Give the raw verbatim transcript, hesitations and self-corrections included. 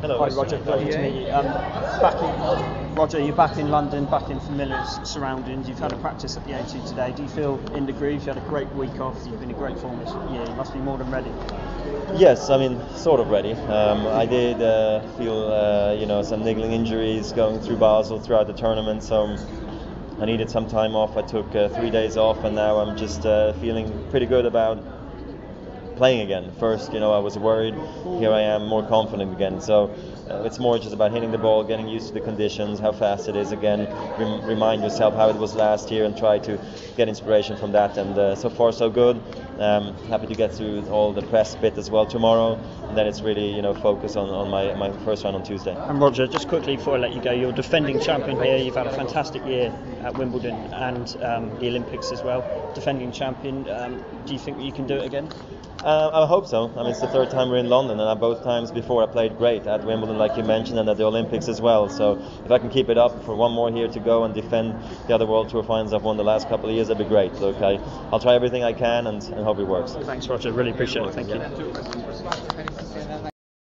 Hello, hi Roger, pleasure to meet you. Um, back in, Roger, you're back in London, back in familiar surroundings. You've had a practice at the A two today. Do you feel in the groove? You had a great week off. You've been in great form this year. You must be more than ready. Yes, I mean, sort of ready. Um, I did uh, feel, uh, you know, some niggling injuries going through Basel throughout the tournament. So I needed some time off. I took uh, three days off, and now I'm just uh, feeling pretty good about playing again. First, you know, I was worried. Here I am, more confident again. So uh, it's more just about hitting the ball, getting used to the conditions, how fast it is again. Rem remind yourself how it was last year and try to get inspiration from that. And uh, so far, so good. Um, happy to get through all the press bit as well tomorrow. And then it's really, you know, focus on, on my, my first round on Tuesday. And Roger, just quickly before I let you go, you're defending champion here. You've had a fantastic year at Wimbledon and um, the Olympics as well. Defending champion, um, do you think that you can do it again? Uh, I hope so. I mean, it's the third time we're in London, and I, both times before I played great at Wimbledon, like you mentioned, and at the Olympics as well. So if I can keep it up for one more year to go and defend the other World Tour Finals I've won the last couple of years, that'd be great. Look, I, I'll try everything I can and, and hope it works. Thanks, Roger. Really appreciate it. Thank you.